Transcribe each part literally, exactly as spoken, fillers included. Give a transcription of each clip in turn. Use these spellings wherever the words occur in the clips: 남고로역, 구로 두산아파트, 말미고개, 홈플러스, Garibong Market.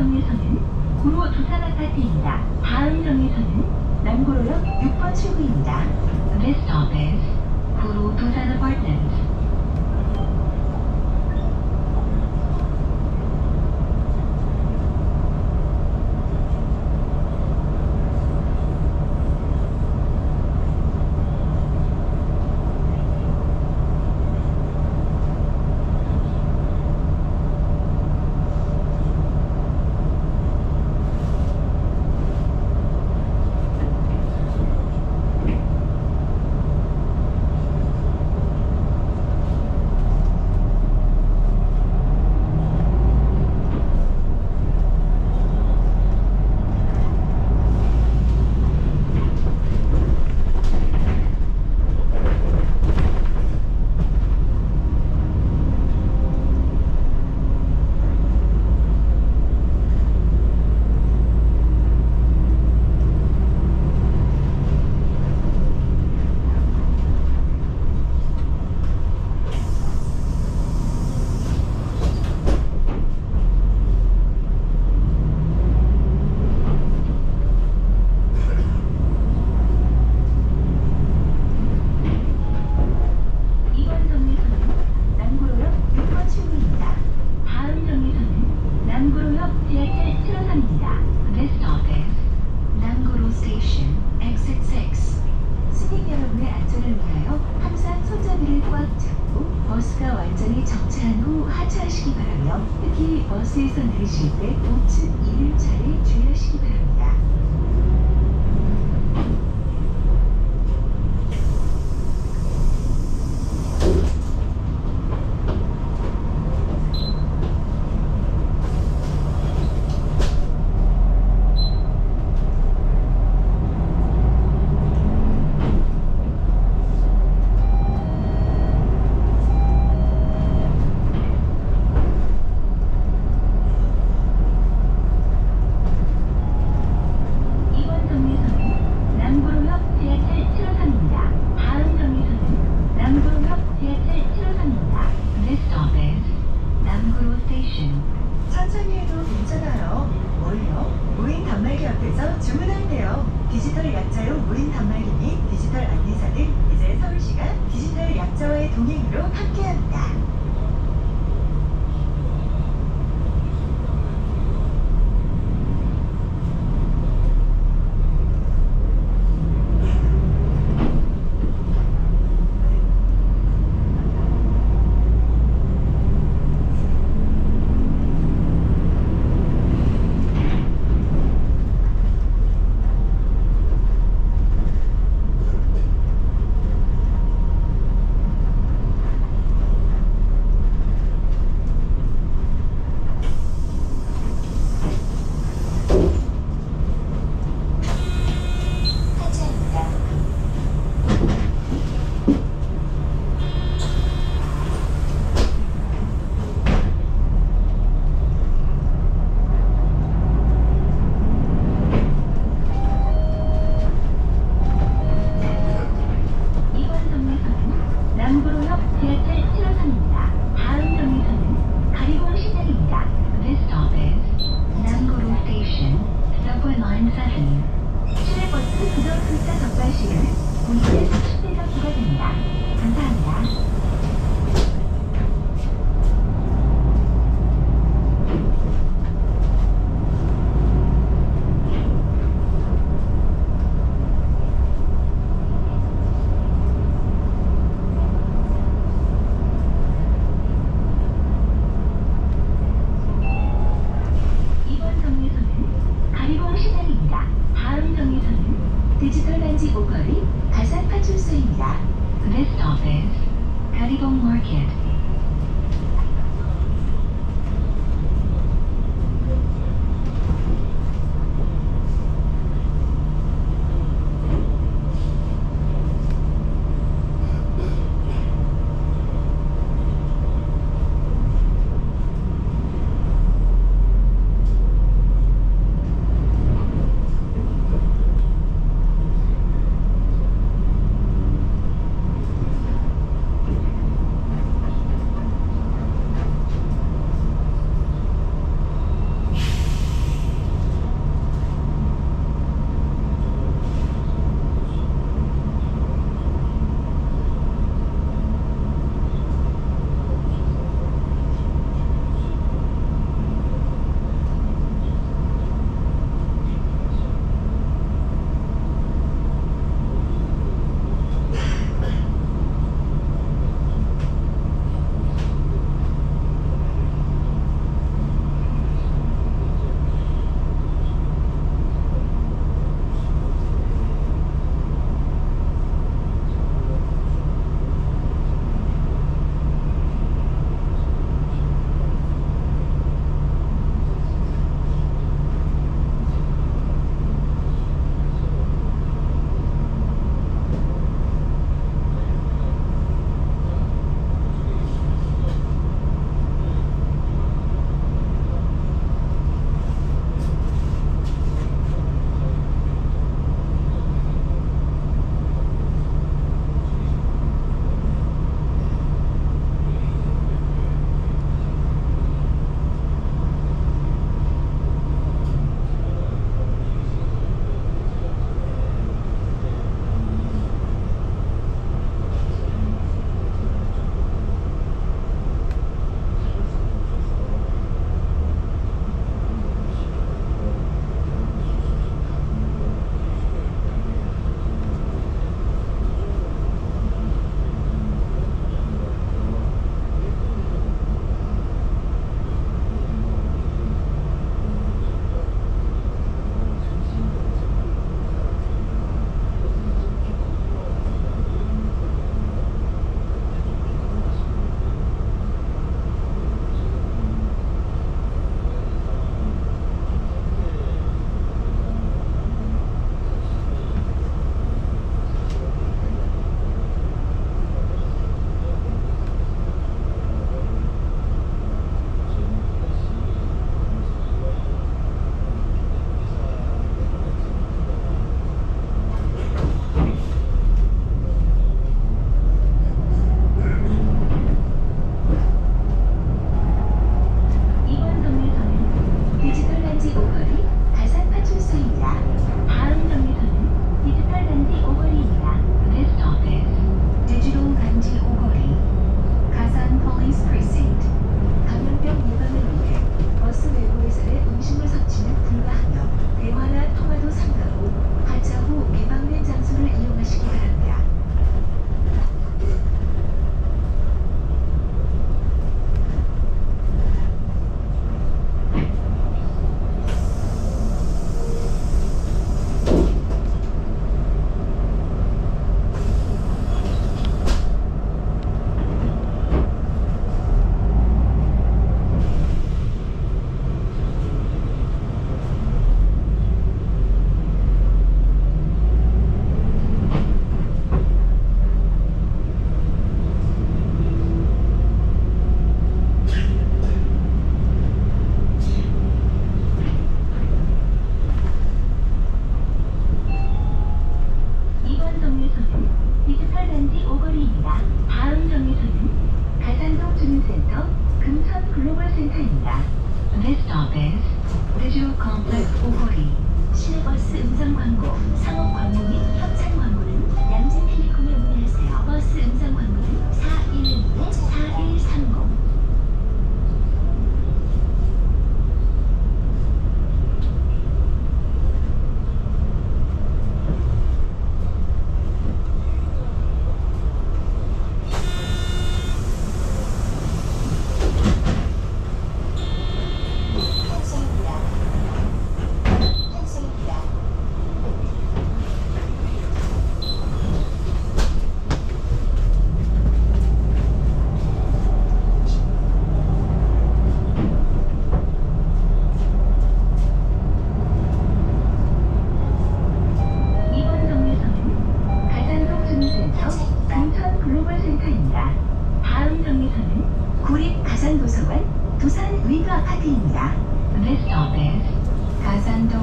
정류소는 구로 두산아파트입니다. 다음 정류소는 남고로역 육 번 출구입니다. This stop is 구로 두산 아파트먼트. 버스가 완전히 정차한 후 하차하시기 바라며 특히 버스에서 내리실 때 우측 이륜차에 주의하시기 바랍니다. 천천히 해도 괜찮아요. 뭘요? 무인 단말기 앞에서 주문할게요. 디지털 약자로 무인 단말기 및 디지털 안내사는 이제 서울시가 디지털 약자와의 동행으로 함께합니다. This stop is Garibong Market.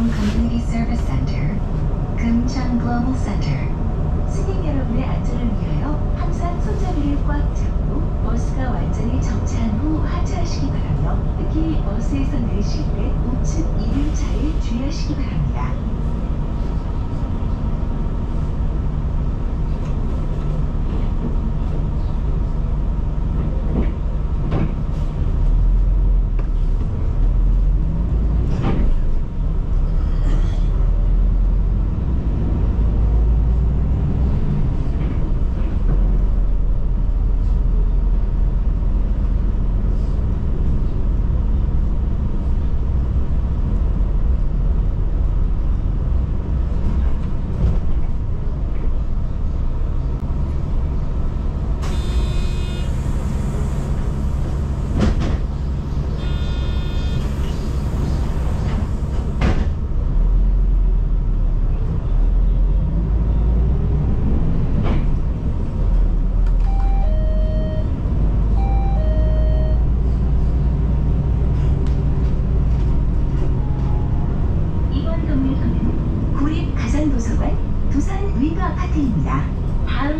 Garibong Community Service Center, 금천 Global Center. 승객 여러분의 안전을 위하여 항상 손잡이를 꽉 잡고 버스가 완전히 정차한 후 하차하시기 바라며, 특히 버스에서 내리실 때 우측 이륜차에 주의하시기 바랍니다. 다음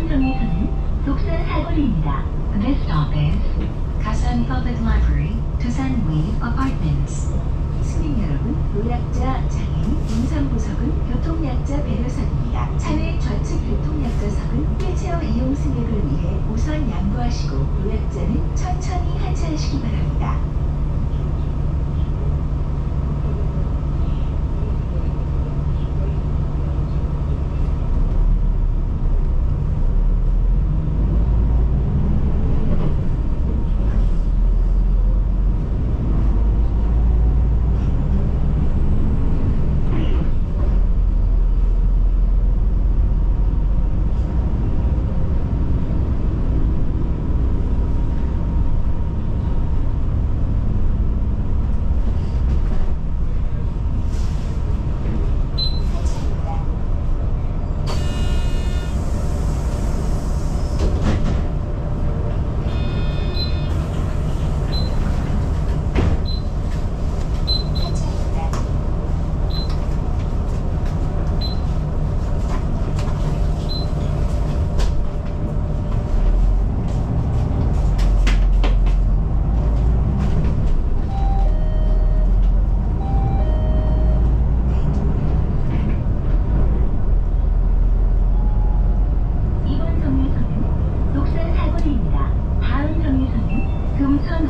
정류소는 독산 사거리입니다. This stop is 가산 Public Library, 두산 위 Apartments. 승객 여러분, 노약자, 장애인, 임산부석은 교통약자 배려석입니다. 차내 좌측 교통약자석은 휠체어 이용 승객을 위해 우선 양보하시고, 노약자는 천천히 하차하시기 바랍니다.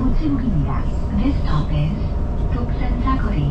우측입니다. This stop is 독산 사거리.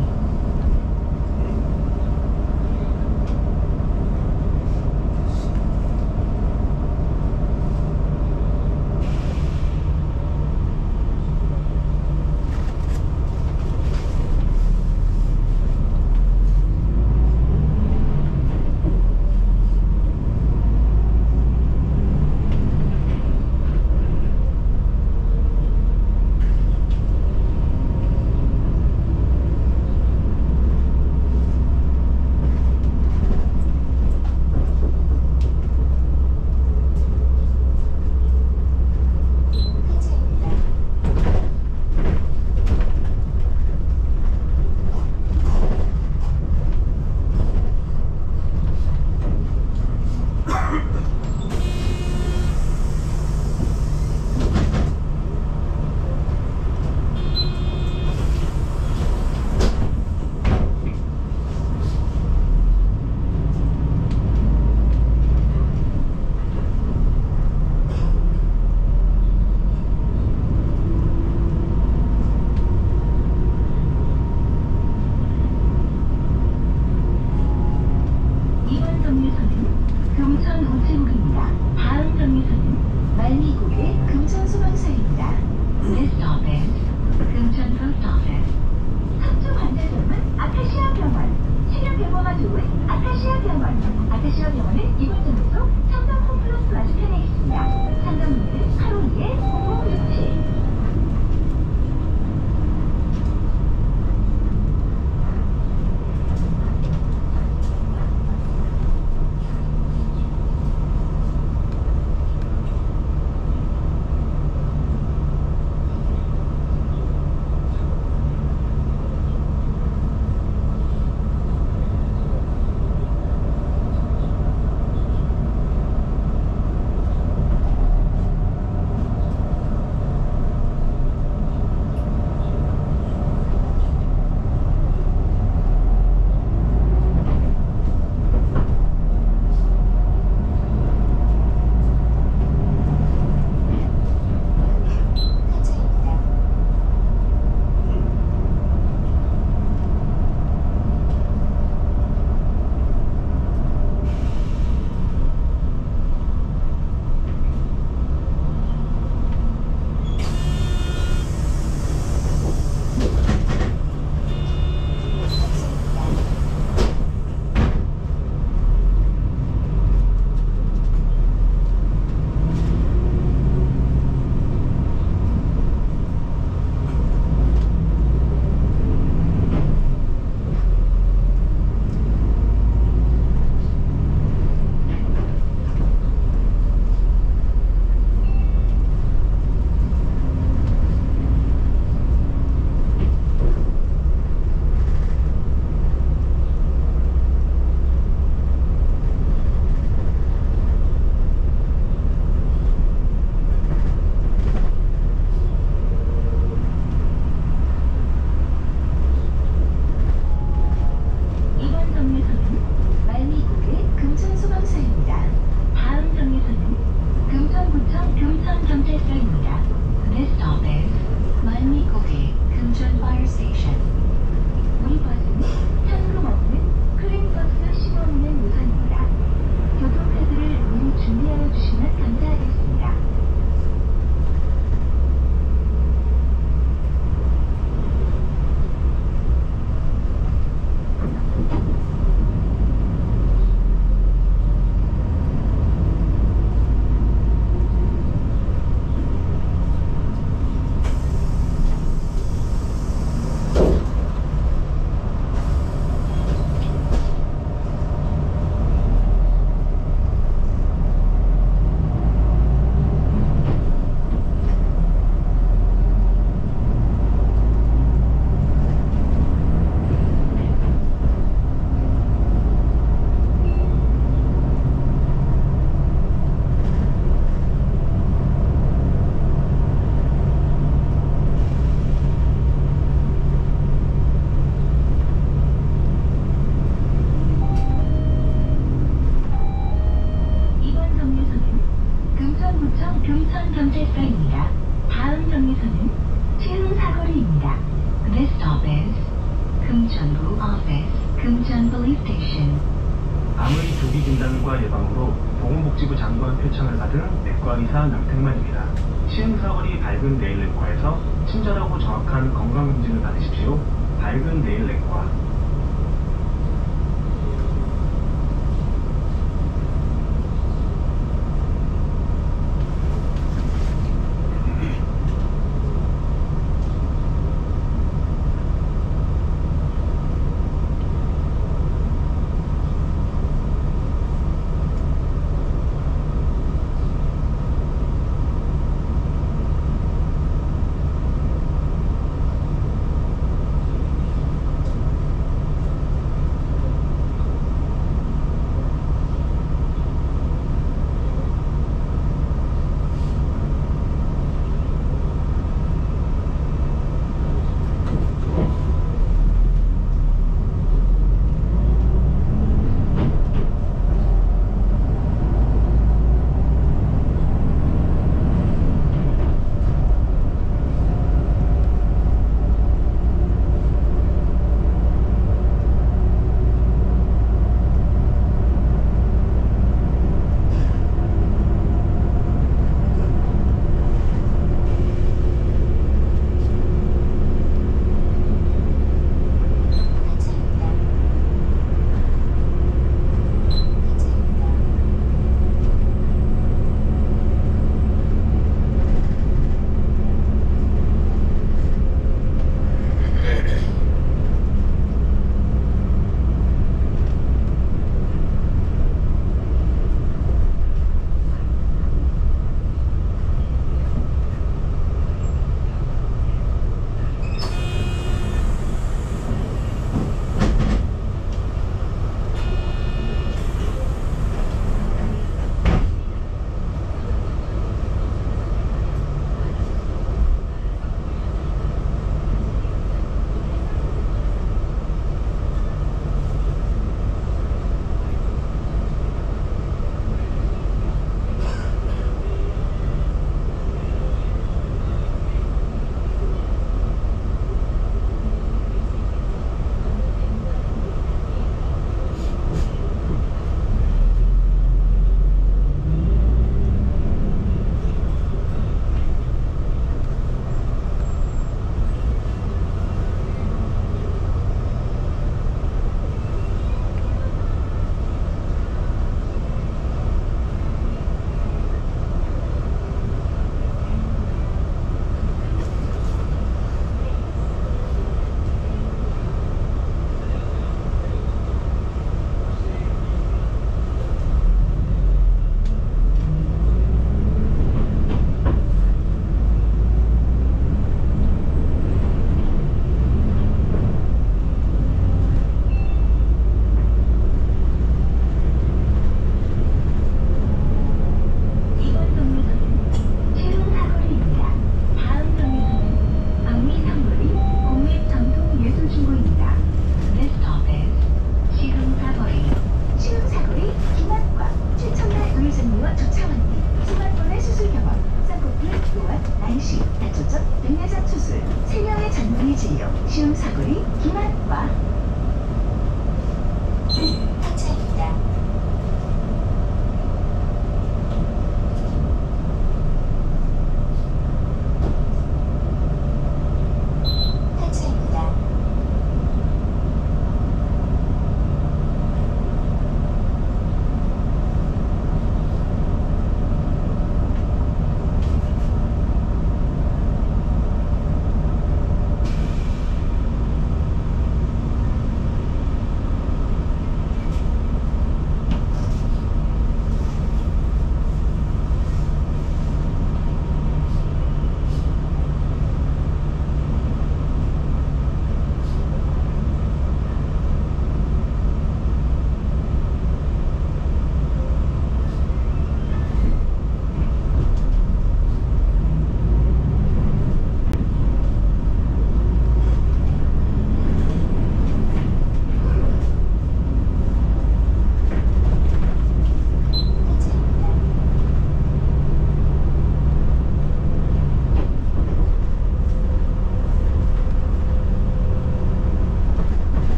Borough Office, Kumchon Police Station. 암의 조기 진단과 예방으로 보건복지부 장관 표창을 받은 내과의사 양택만입니다. 시흥사거리 밝은 내일 내과에서 친절하고 정확한 건강검진을 받으십시오. 밝은 내일 내과.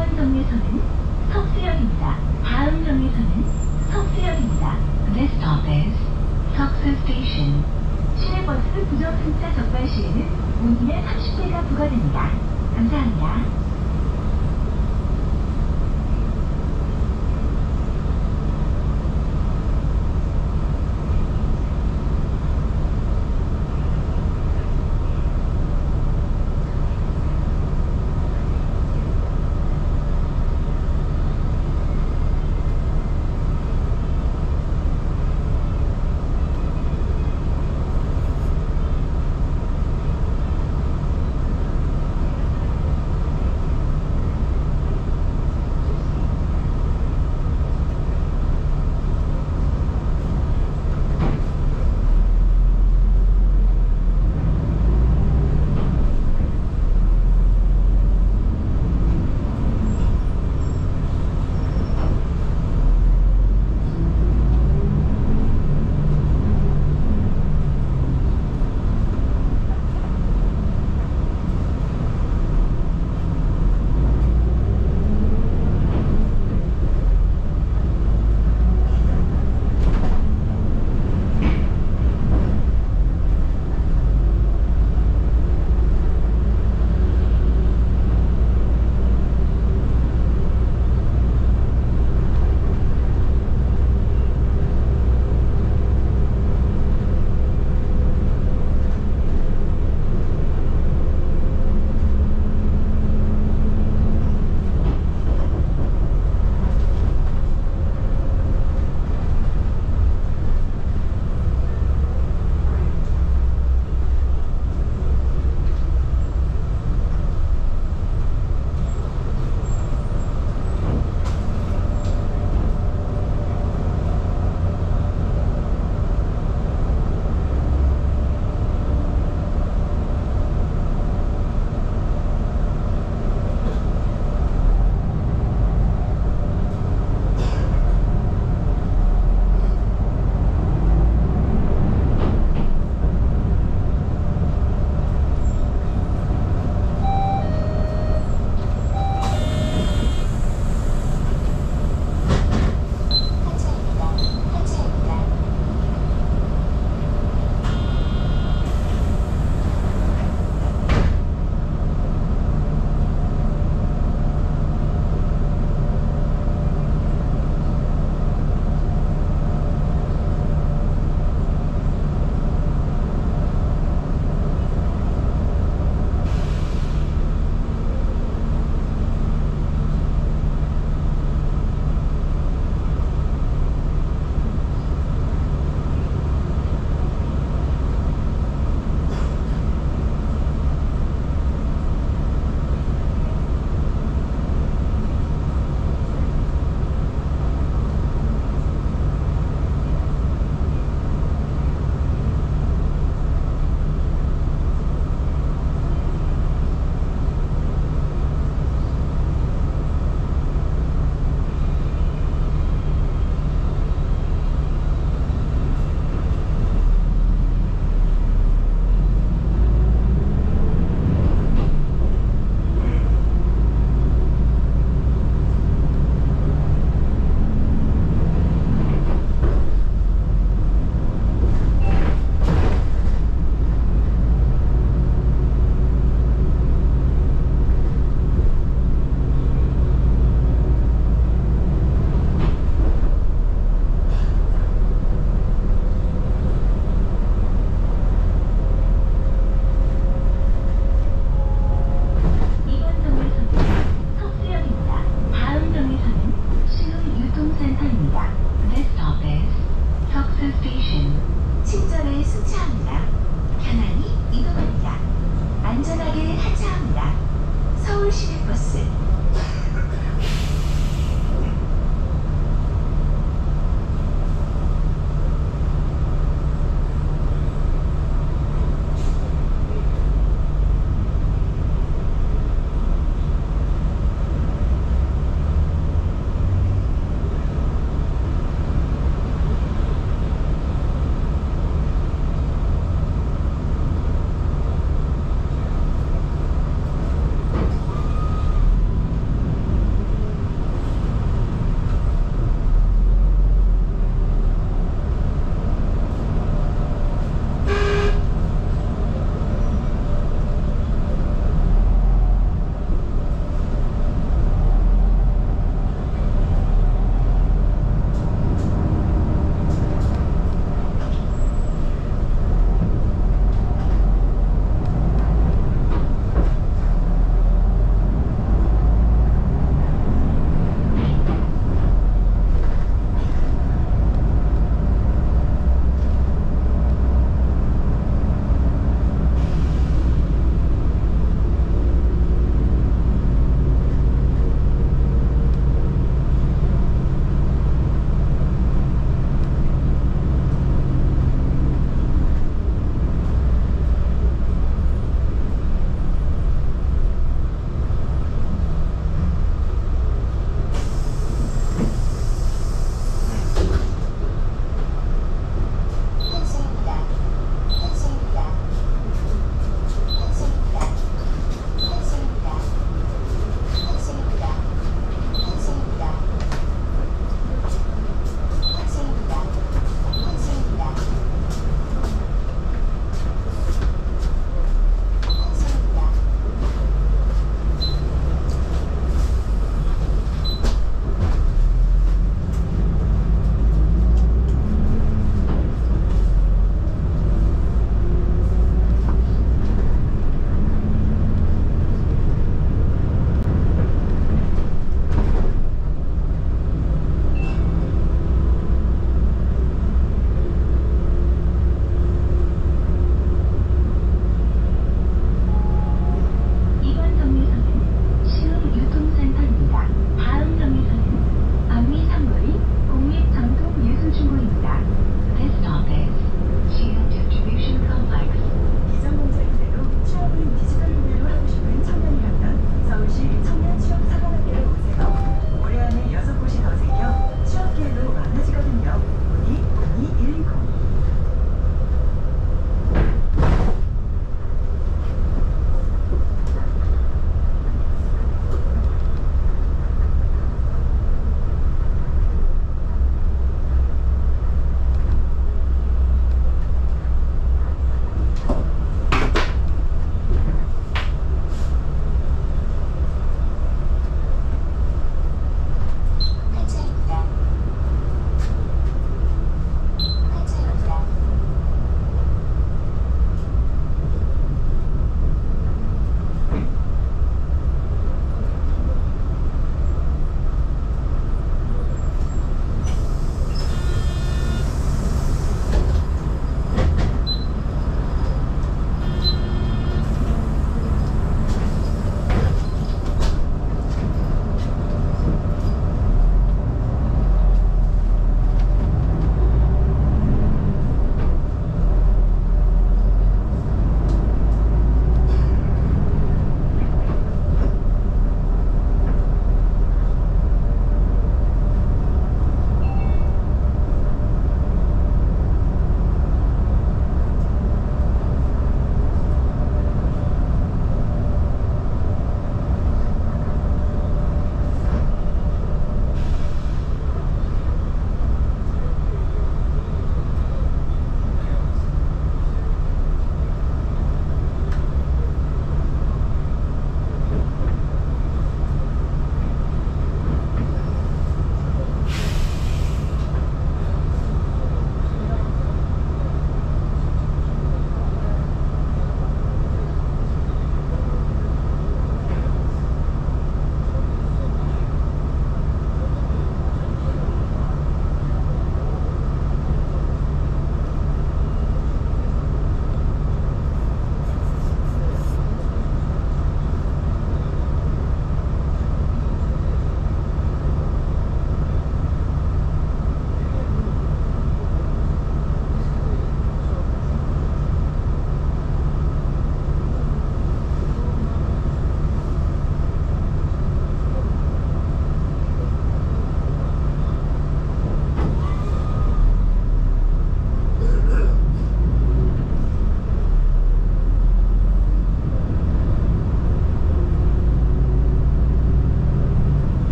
일 번 정류소는 석수역입니다. 다음 정류소는 석수역입니다. This stop is 석수 Station. 시내버스 부정승차 적발 시에는 운임의 삼십 배가 부과됩니다. 감사합니다.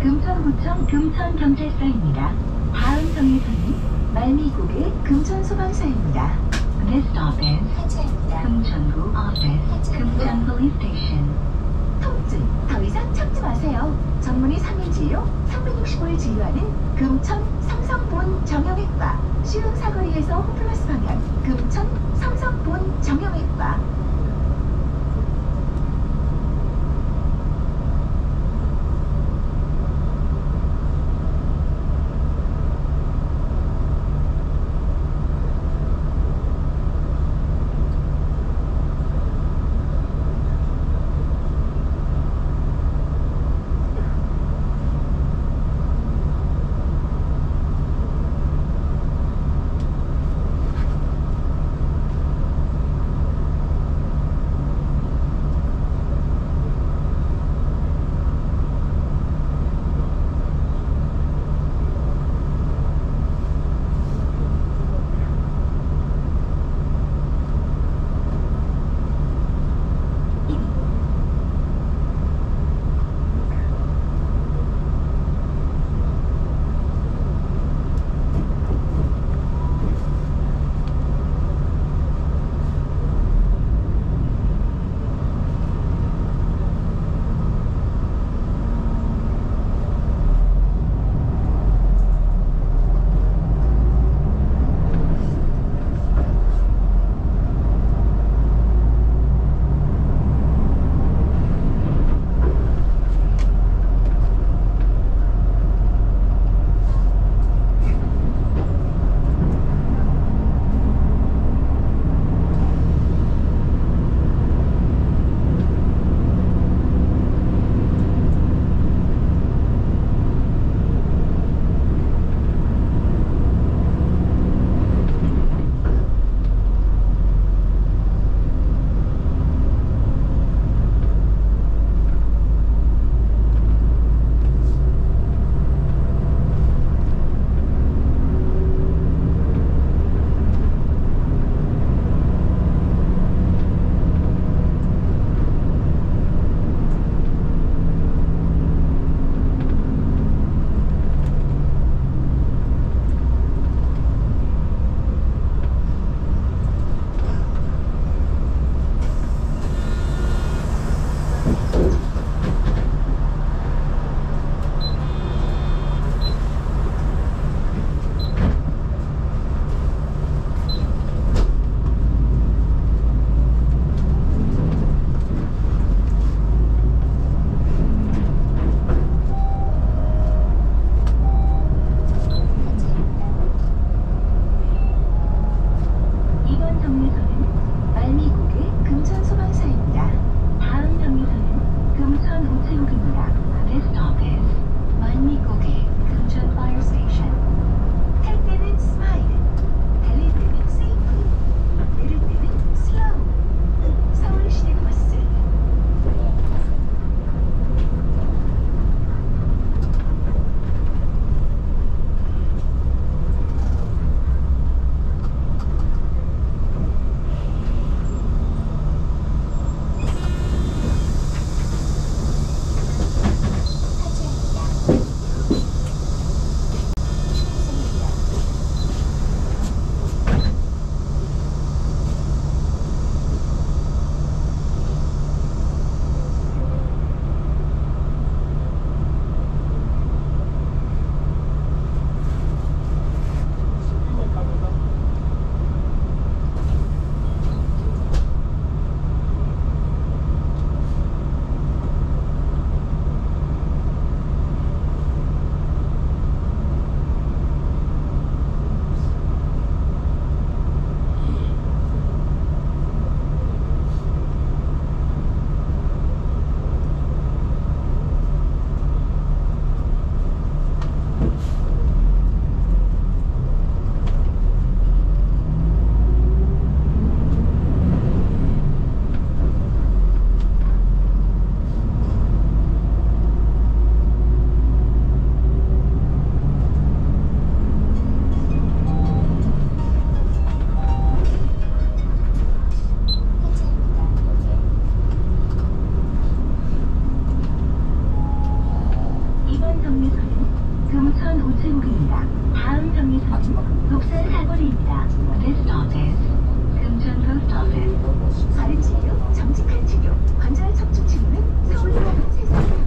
금천구청 금천경찰서입니다. 다음 정류소는 말미고개 금천소방서입니다. This stop is 금천구 office, 금천 police station. 통증, 더 이상 참지 마세요. 전문의 삼 일 진료, 삼백육십오 일 진료하는 금천 삼성본 정형외과. 쉬운 사거리에서 홈플러스 방향 금천 삼성본 정형외과. 정류소는 금천 우체국입니다. 다음 정류소는 녹산 사거리입니다. This stop is 금천 Post Office. 바른 치료, 정직한 치료, 관절 척추 치료는 서울대병원 세상.